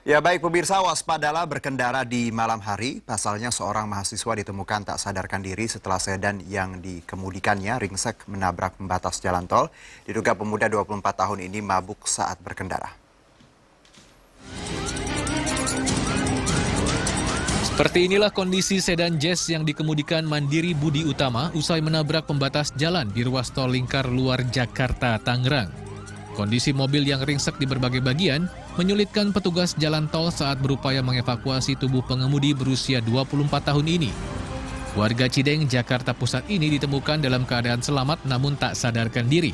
Ya baik pemirsa, waspadalah berkendara di malam hari. Pasalnya seorang mahasiswa ditemukan tak sadarkan diri setelah sedan yang dikemudikannya ringsek menabrak pembatas jalan tol. Diduga pemuda 24 tahun ini mabuk saat berkendara. Seperti inilah kondisi sedan Jazz yang dikemudikan Mandiri Budi Utama usai menabrak pembatas jalan di ruas tol lingkar luar Jakarta, Tangerang. Kondisi mobil yang ringsek di berbagai bagian menyulitkan petugas jalan tol saat berupaya mengevakuasi tubuh pengemudi berusia 24 tahun ini. Warga Cideng, Jakarta Pusat ini ditemukan dalam keadaan selamat namun tak sadarkan diri.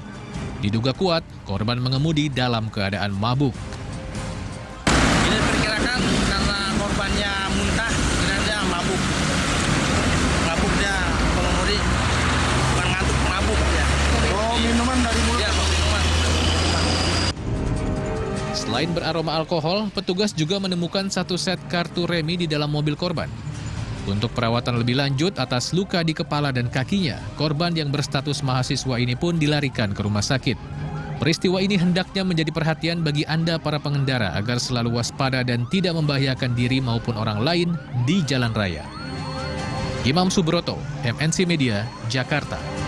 Diduga kuat, korban mengemudi dalam keadaan mabuk. Ini diperkirakan karena korbannya muntah, dia mabuk. Mabuknya pengemudi, bukan ngantuk, mabuk ya. Oh, minuman dari mulut. Ya, selain beraroma alkohol, petugas juga menemukan satu set kartu remi di dalam mobil korban. Untuk perawatan lebih lanjut atas luka di kepala dan kakinya, korban yang berstatus mahasiswa ini pun dilarikan ke rumah sakit. Peristiwa ini hendaknya menjadi perhatian bagi Anda para pengendara agar selalu waspada dan tidak membahayakan diri maupun orang lain di jalan raya. Imam Subroto, MNC Media, Jakarta.